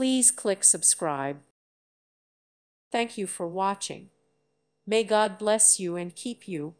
Please click subscribe. Thank you for watching. May God bless you and keep you.